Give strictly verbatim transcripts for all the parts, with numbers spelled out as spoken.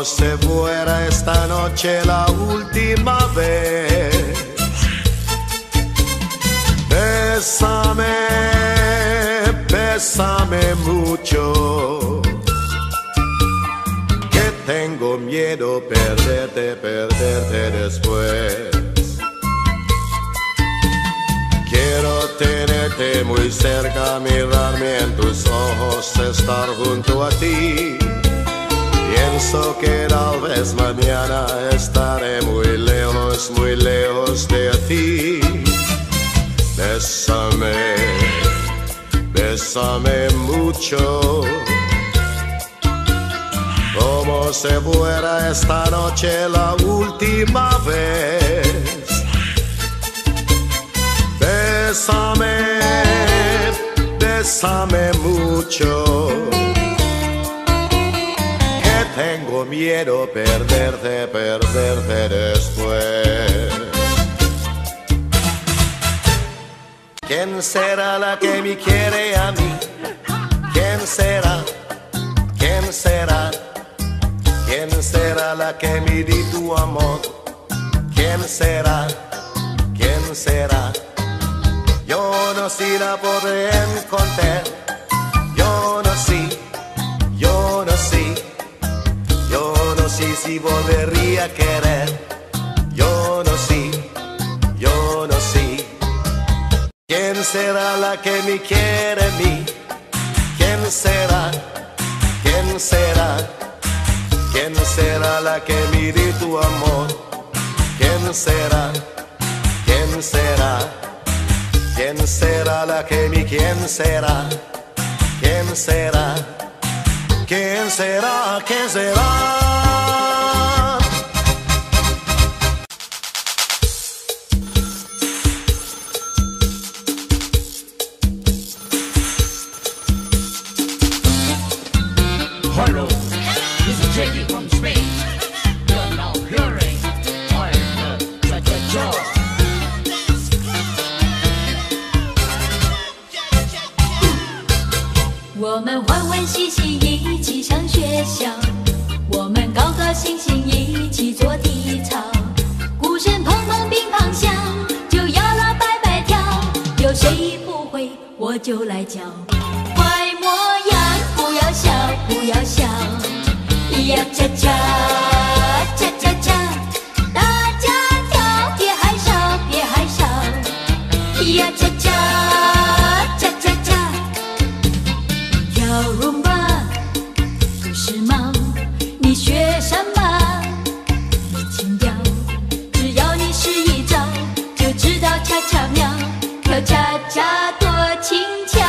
no se fuera esta noche la última vez. Bésame, bésame mucho, que tengo miedo perderte, perderte después. Quiero tenerte muy cerca, mirarme en tus ojos, estar junto a ti. Pienso que tal vez mañana estaré muy lejos, muy lejos de ti. Bésame, bésame mucho, como si fuera esta noche la última vez. Bésame, bésame mucho, que tengo miedo perderte, perderte después. ¿Quién será la que me quiere a mí? ¿Quién será? ¿Quién será? ¿Quién será la que me di tu amor? ¿Quién será? ¿Quién será? Yo no sé si la podré encontrar, yo no sé, yo no sé, yo no sé si volvería a querer, yo no sé, yo no sé. ¿Quién será la que me quiere a mí? ¿Quién será? ¿Quién será? ¿Quién será la que me di tu amor? ¿Quién será? ¿Quién será? ¿Quién será la que mi? ¿Quién será? ¿Quién será? ¿Quién será? ¿Quién será? Hello, this is Jackie from Spain. You're now hearing I'm such a joke.我们欢欢喜喜一起上学校，我们高高兴兴一起做体操，鼓声砰砰乒乓响，就要啦摆摆跳，有谁不会我就来教。乖模样，不要笑，不要笑，咿呀恰恰，恰恰恰，大家跳，别害臊，别害臊，咿呀恰恰。rumba 不是忙，你学什么？你轻摇，只要你试一招，就知道恰恰妙，跳恰恰多轻巧。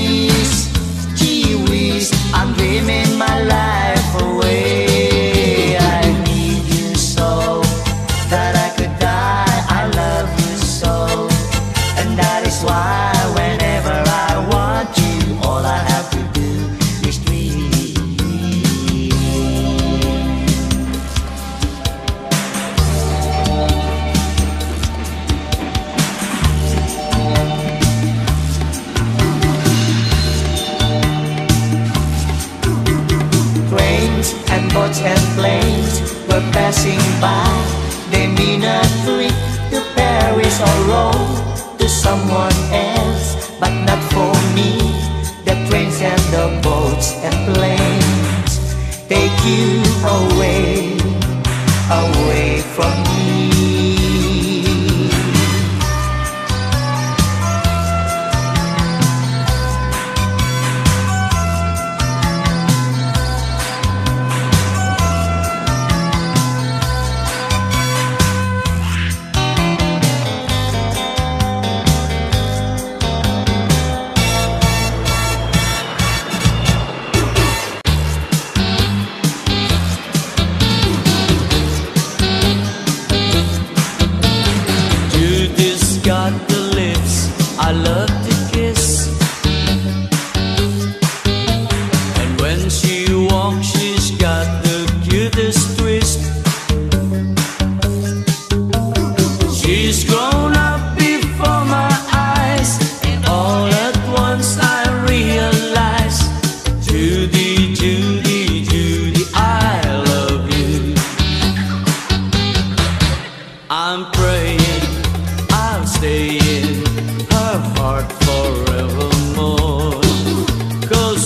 kiwis, kiwis. I'm dreaming my life away. I need you so that I could die. I love you so, and that is why whenever I want you, all I have to do is dream. Boats and planes were passing by. They mean a trip to Paris or Rome, to someone else, but not for me. The trains and the boats and planes take you away, away from me.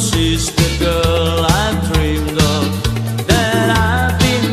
She's the girl I dreamed of, that I've been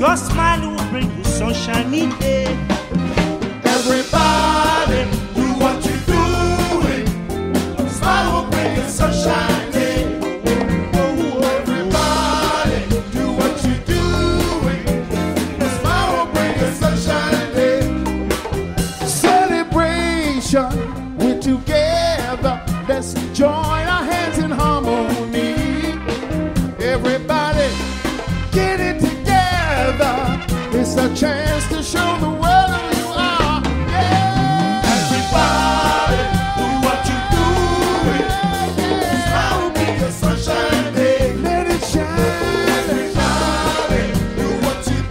Your smile will bring you sunshine each day. Everybody, do what you're doing. Your smile will bring you sunshine day. Oh, everybody, do what you're doing. Your smile will bring you sunshine day. Celebration, we're together. Let's join our hands in harmony. Everybody, get it together. It's a chance to show the world who you are. Yeah. Everybody, do what you're doing. Smile will be the sunshine day. Let it shine. Everybody, do what you're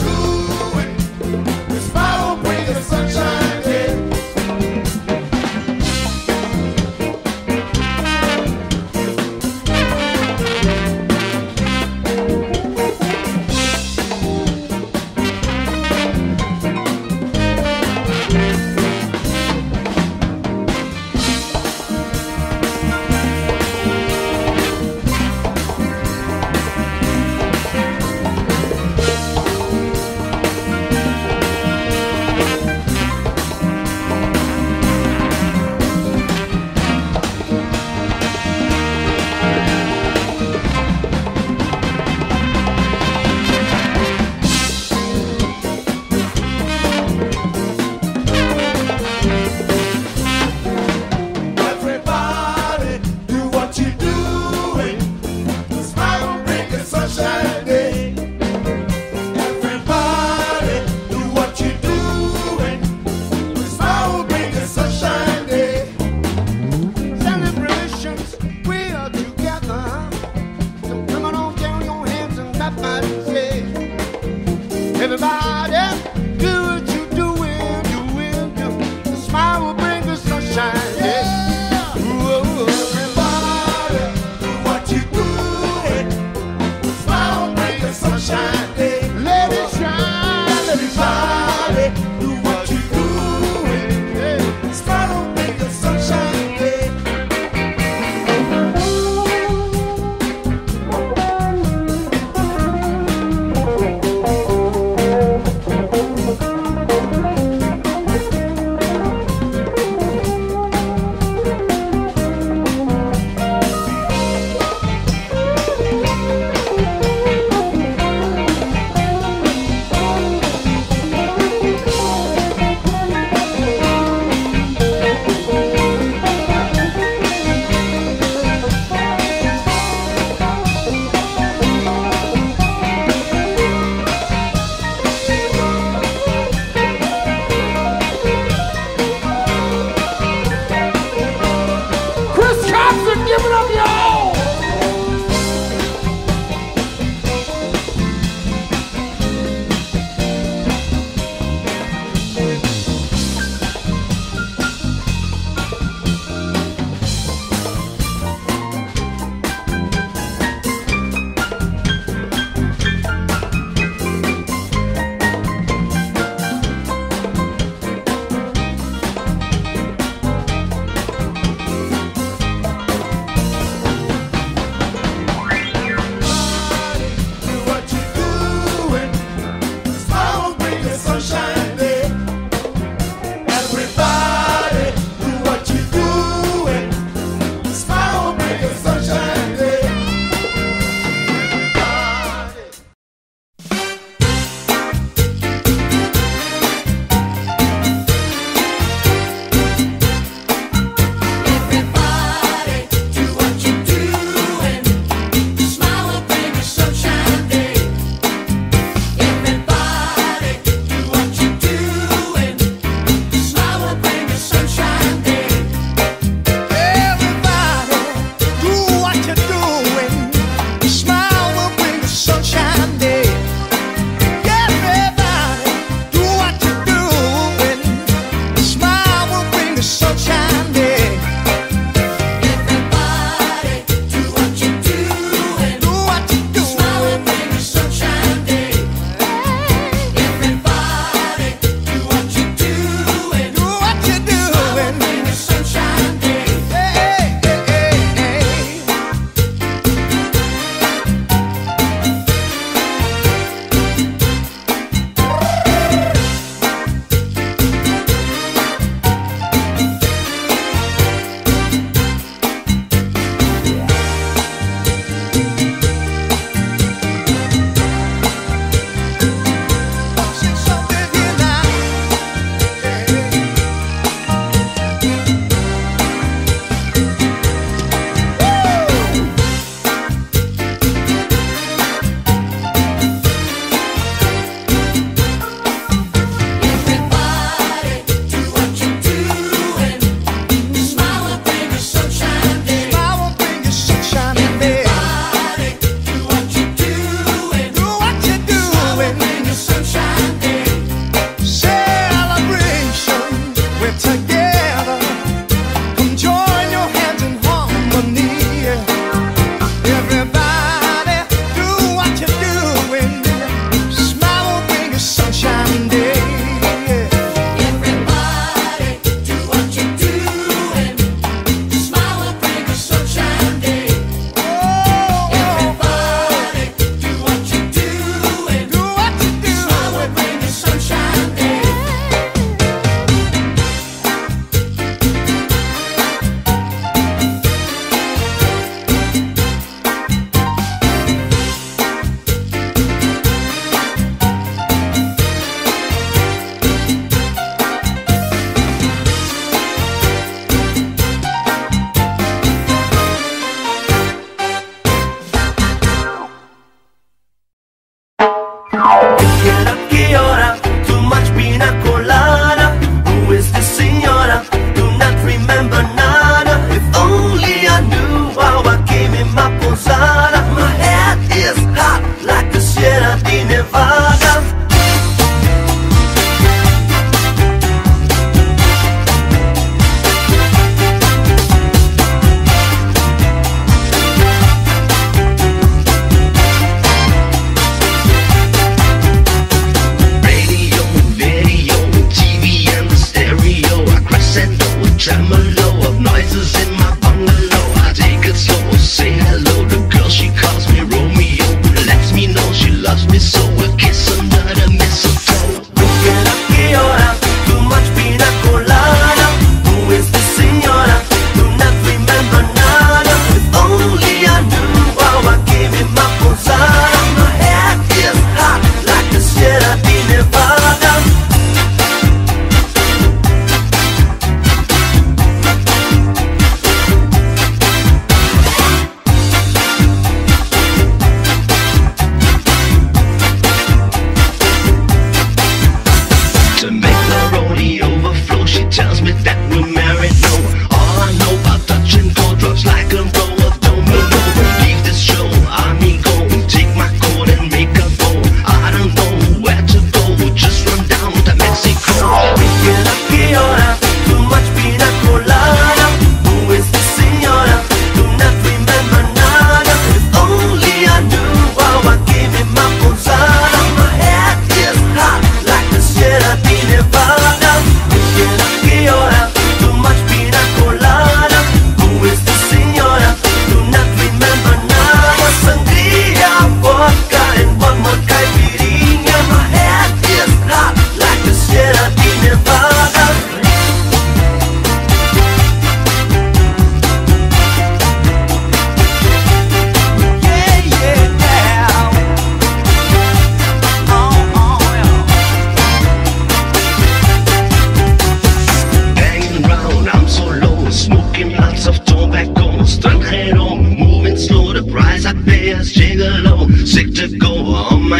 doing. Smile will bring the sunshine day.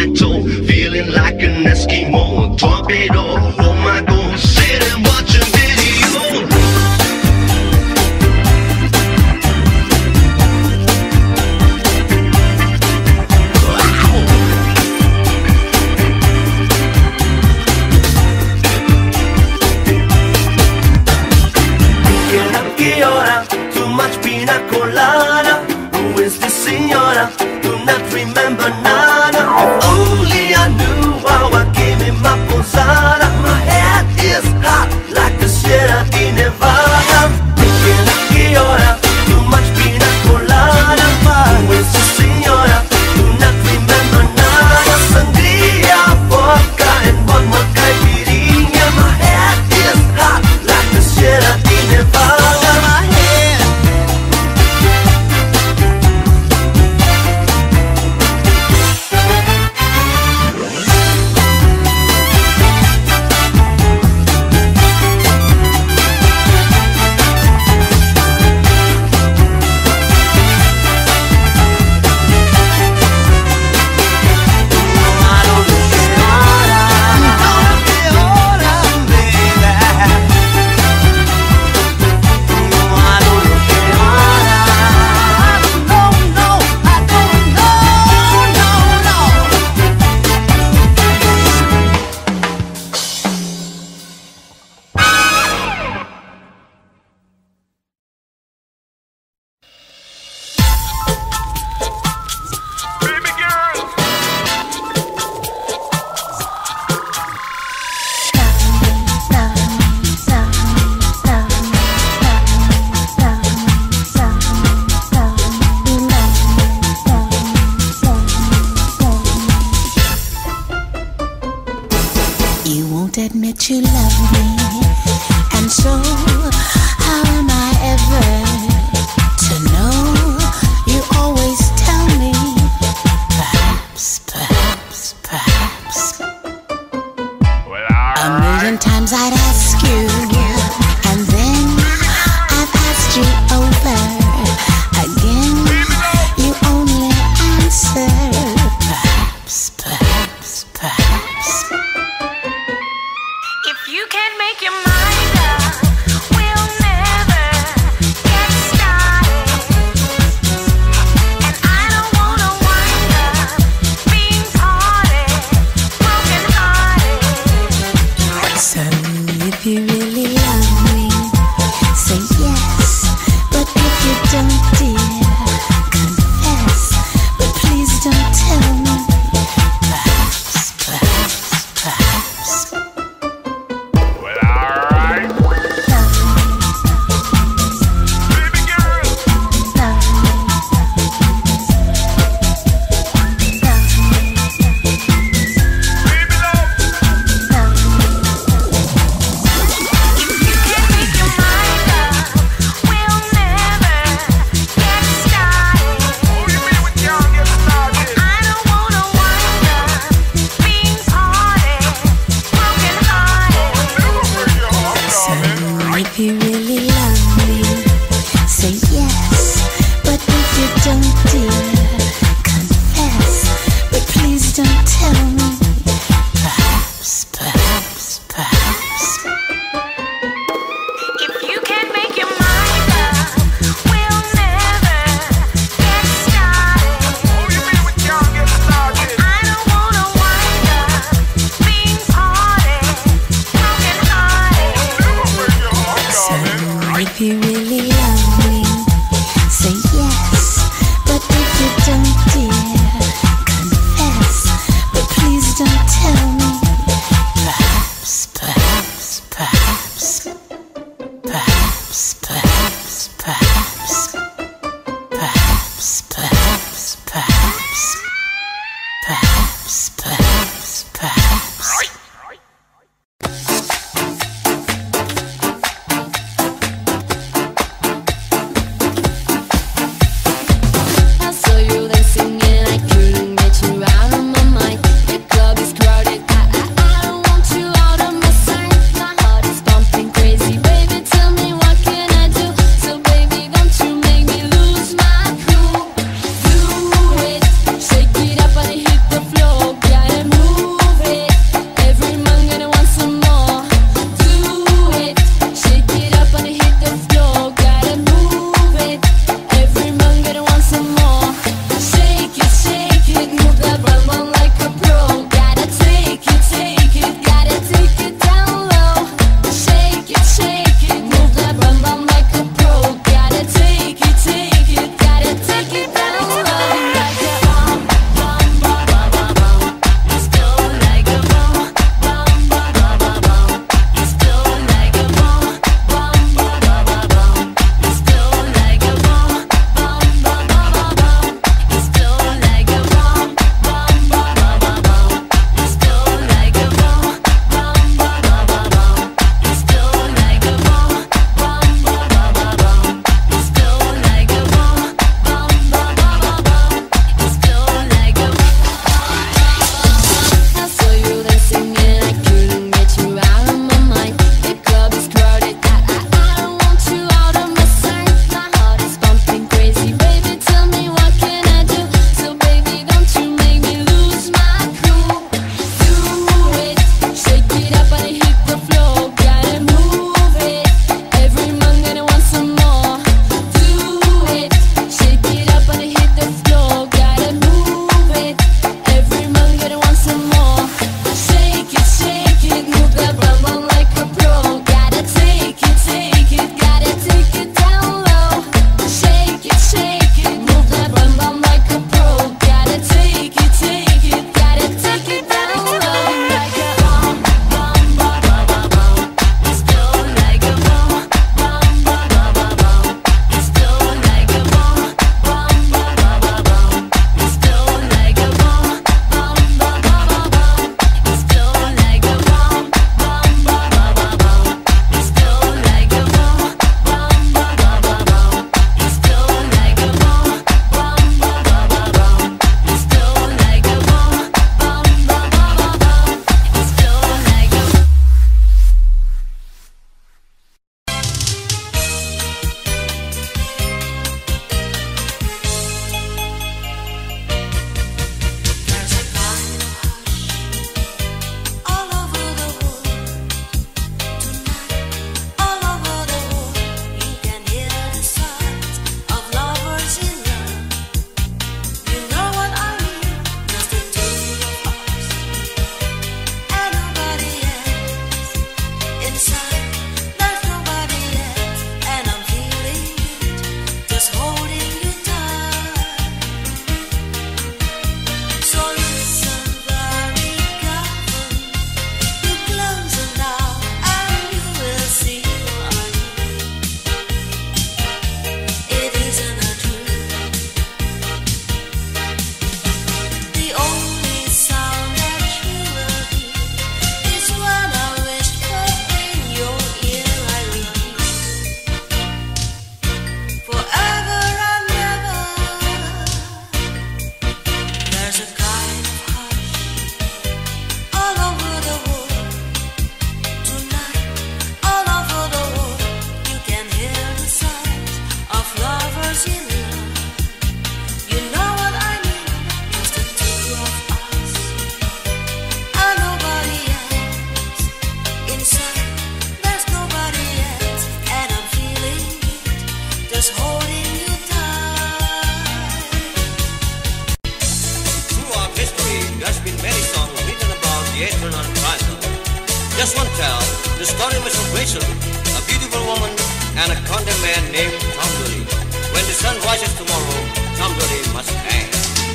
Rachel, feeling like an Eskimo torpedo. Oh my God, sit and watch a video. Que llora, too much pina colada. Who is this señora? Do not remember nada. If only I knew how I came in my posada. My head is hot like the Sierra de Nevada. Que llora, too much pina colada. Who is this señora? Do not remember nada. Sangria, vodka, and one more caipirinha. My head is hot like the Sierra de Nevada. If you really Rhineville. Just one tale, the story was of Rachel, a beautiful woman, and a condemned man named Tom Dooley. When the sun rises tomorrow, Tom Dooley must hang.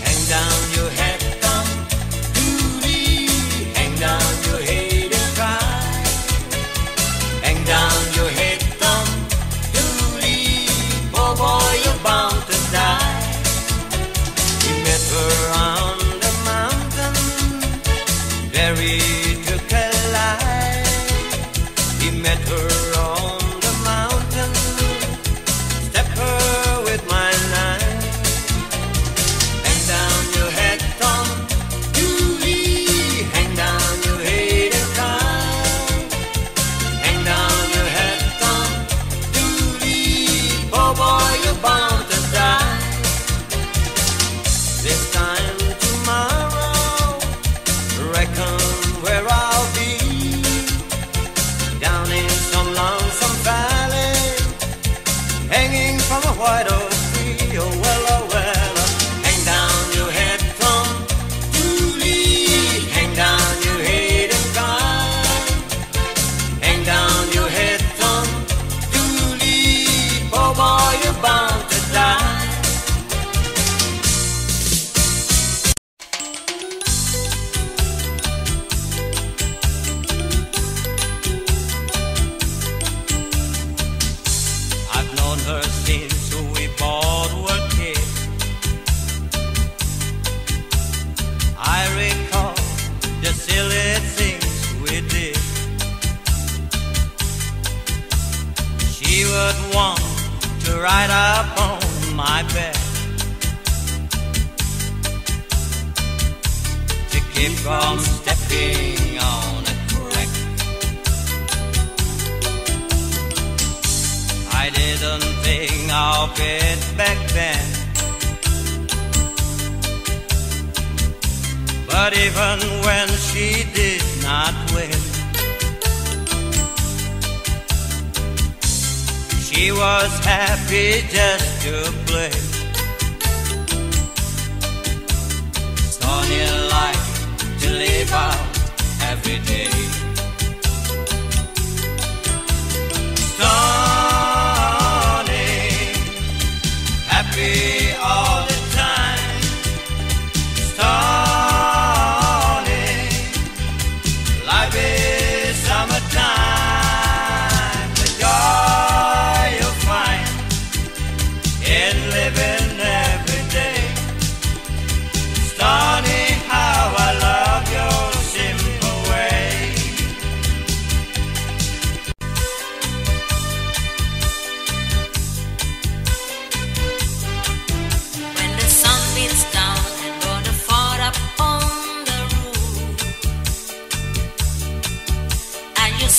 Hang down your head, Tom Dooley. Hang down your head and cry. Hang down your head, Tom Dooley. Poor boy, you're bound to die. He met her on the mountain, buried. Met her on the mountain, step her with my knife. Hang down your head, Tom Dooley. Hang down your head and cry. Hang down your head, Tom Dooley. Poor boy, you're bound to die. This time tomorrow, reckon where I'll be. Hanging from a white oak tree, oh well, oh well. Hang down your head, Tom Dooley. Hang down your head and cry. Hang down your head, Tom Dooley. Poor boy, you're bound to die. Since we both were kids, I recall the silly things we did. She would want to ride up on my bed, to keep from stepping on a crack. I didn't think of it back then, but even when she did not win, she was happy just to play. Sonny liked to live out every day. Sonny, happy all the time. Sonny, life is summertime. The joy you'll find in living every day. Sonny, how I love your simple way.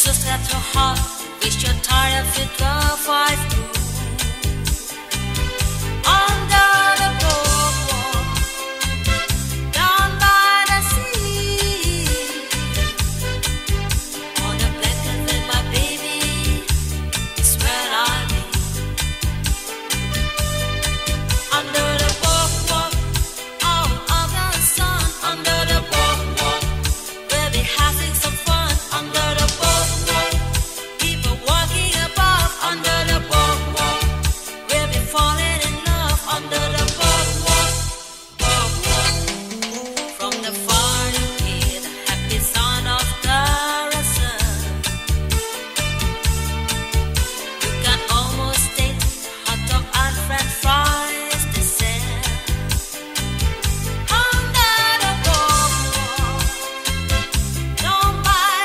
Sister to heart, wish you're tired of it, love I've proved. Under the boardwalk, down by the sea, on a blanket with my baby, it's where I'll be. Under the boardwalk, out of the sun, under the boardwalk, we'll be having some fun, under the boardwalk. Don't buy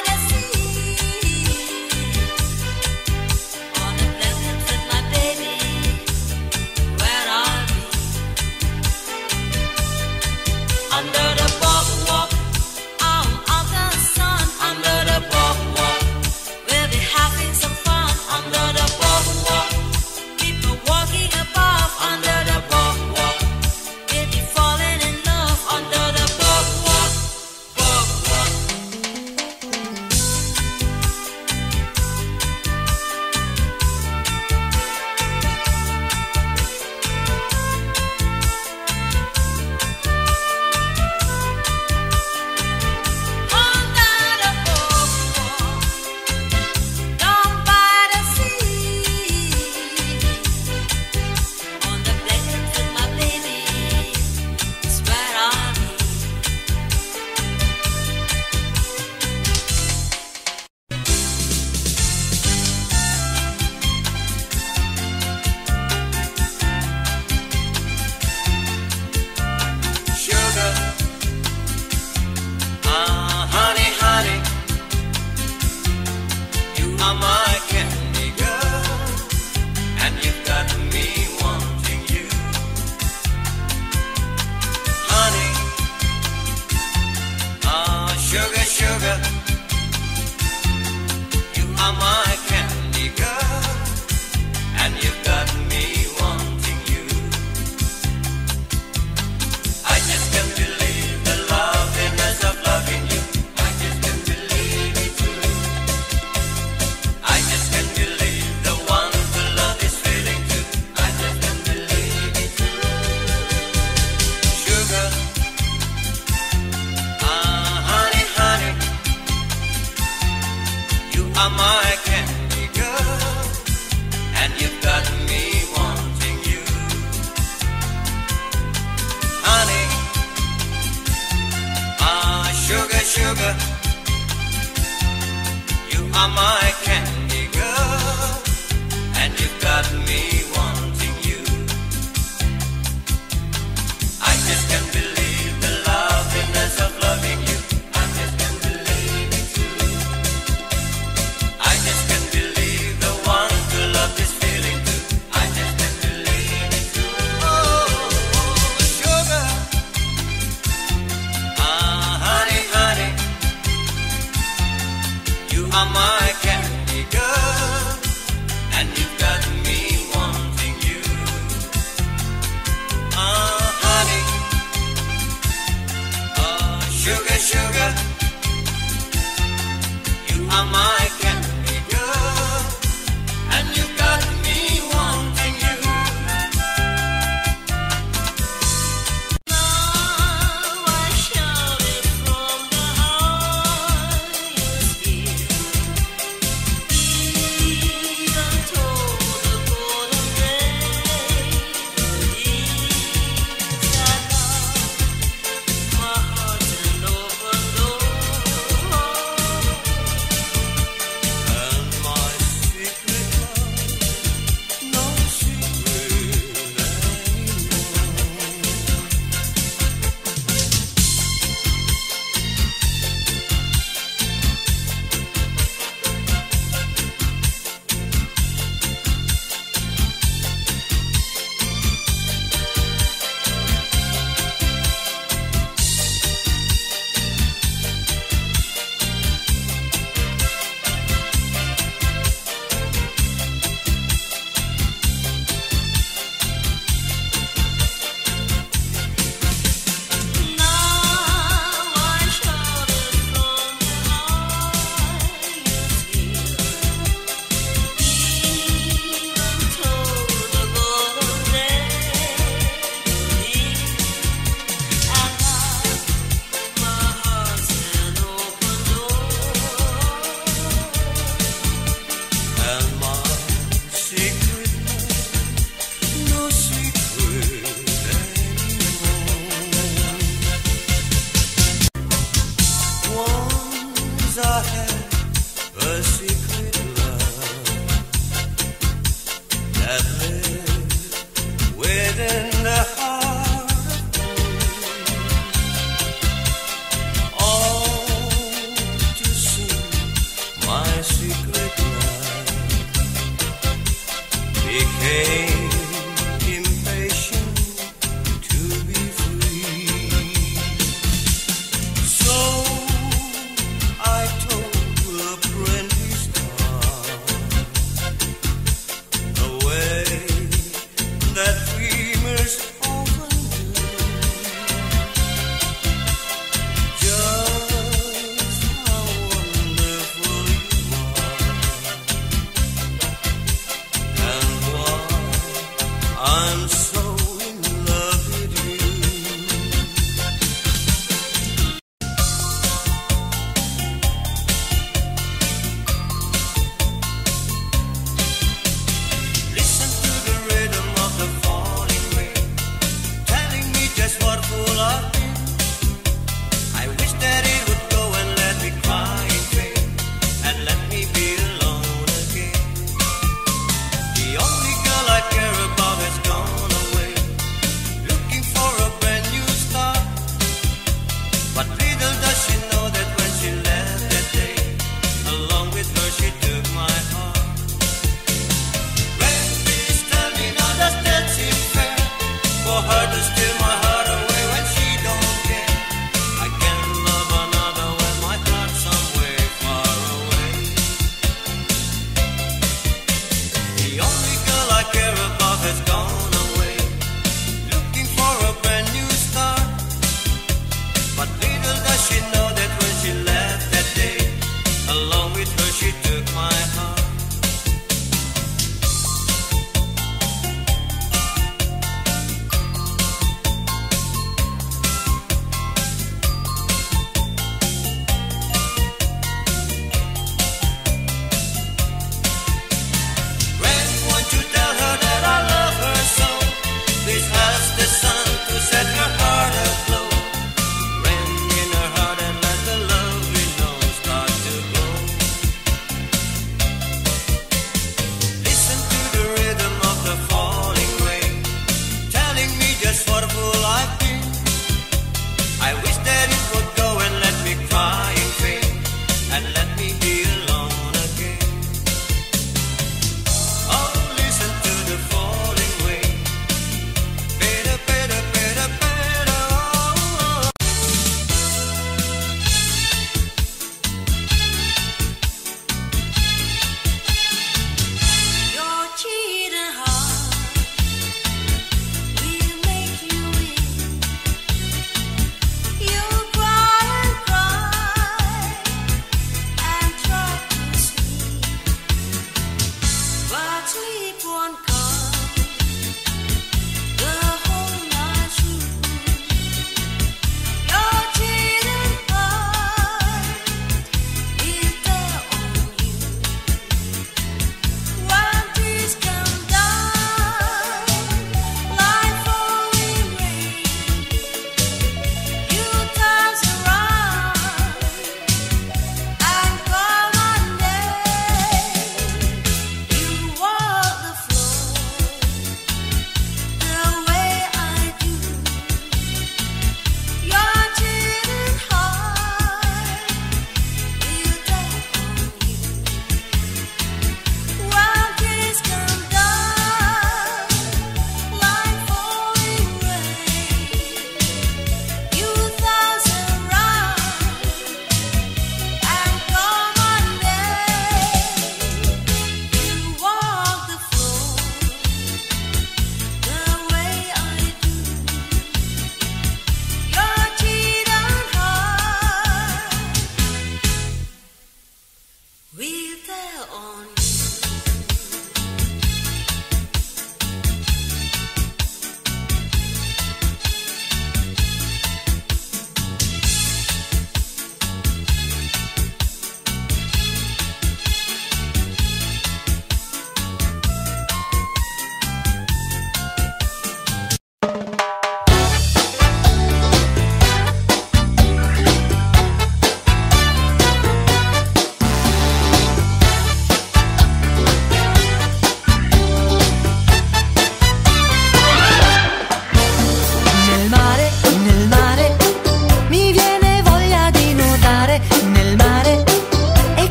are my candy girl, and you've got me wanting you. Honey, ah, sugar, sugar, you are my candy girl, and you've got me wanting you. I just can't believe the loveliness of loving you.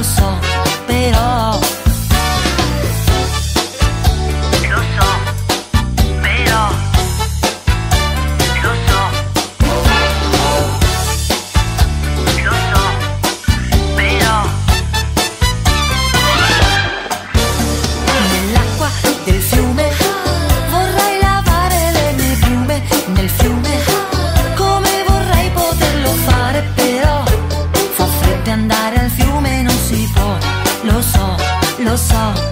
lo so, però lo so, però lo so, lo so, però nell'acqua del fiume vorrei lavare le mie piume, nel fiume come vorrei poterlo fare, però fa freddo andare al fiume, non si può, lo so, lo so.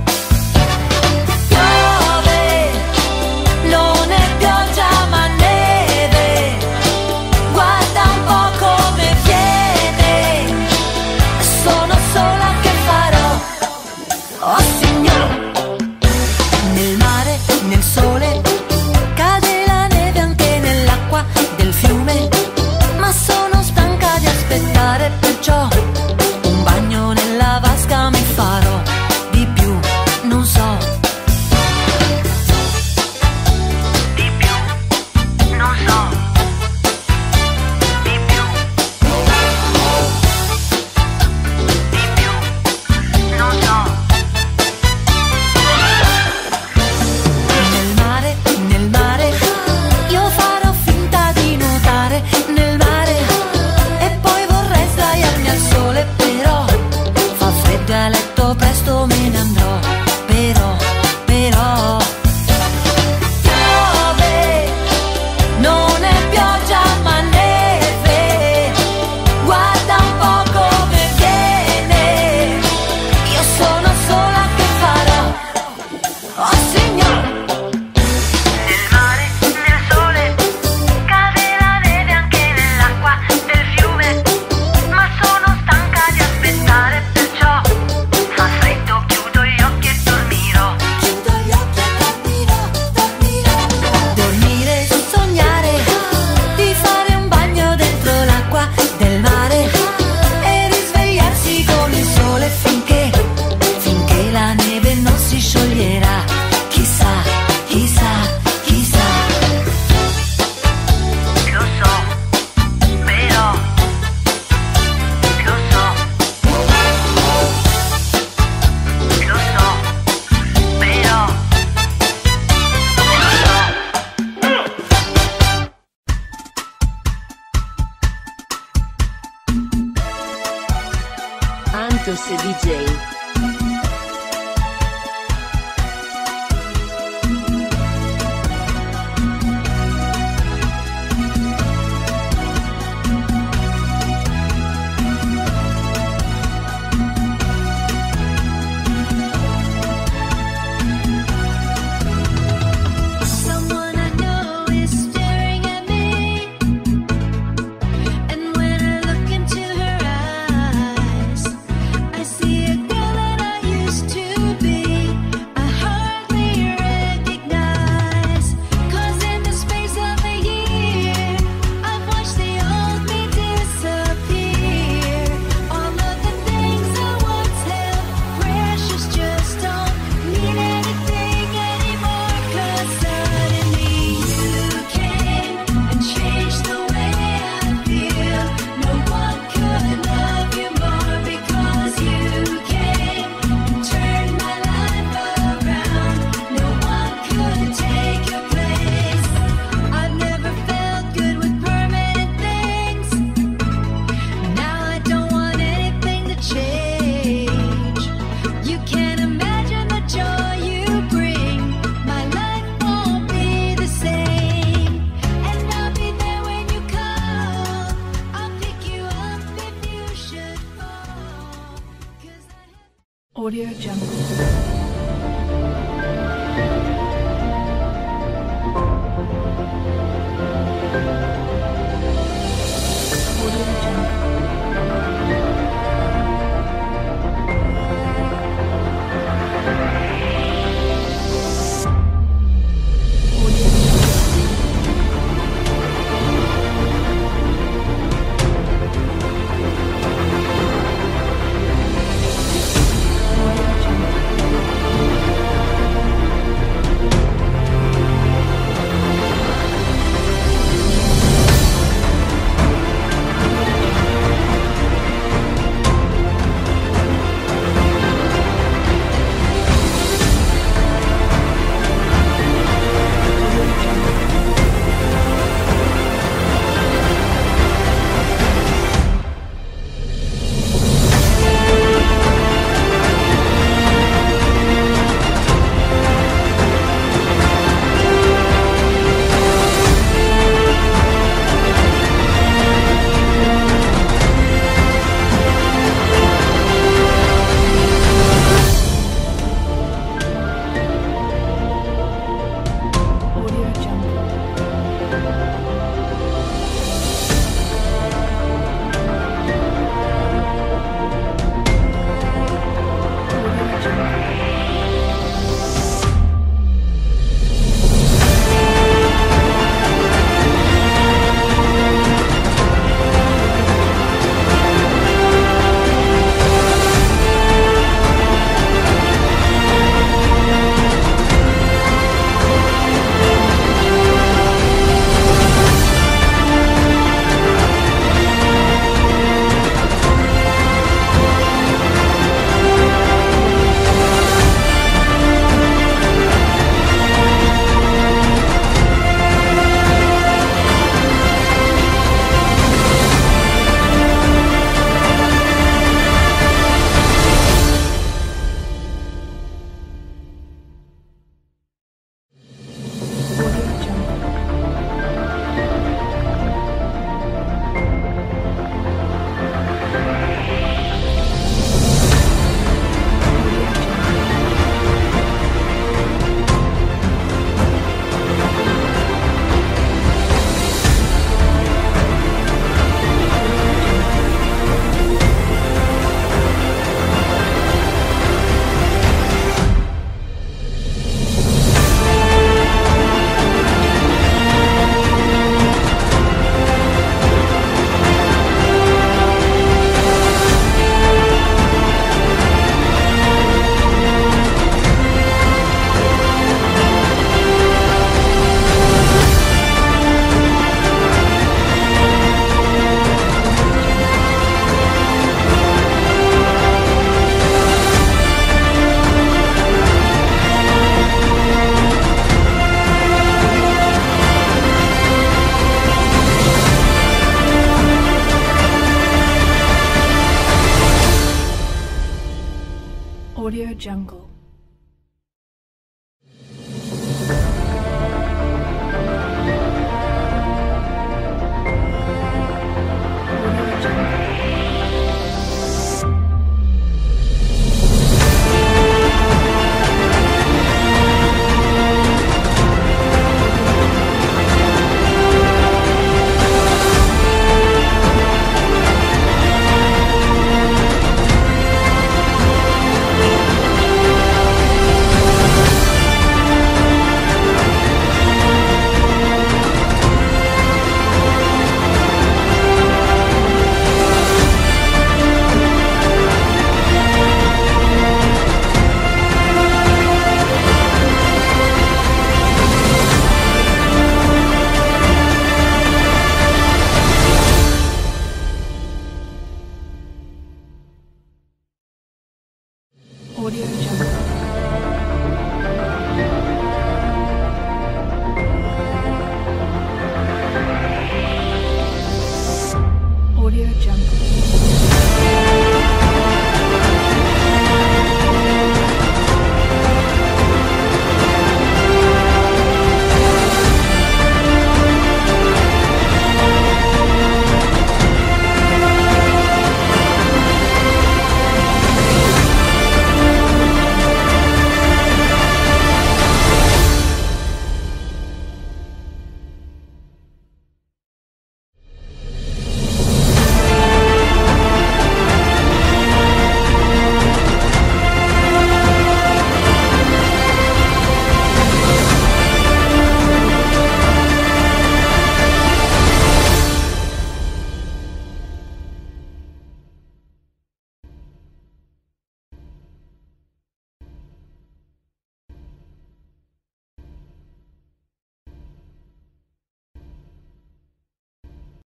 jungle.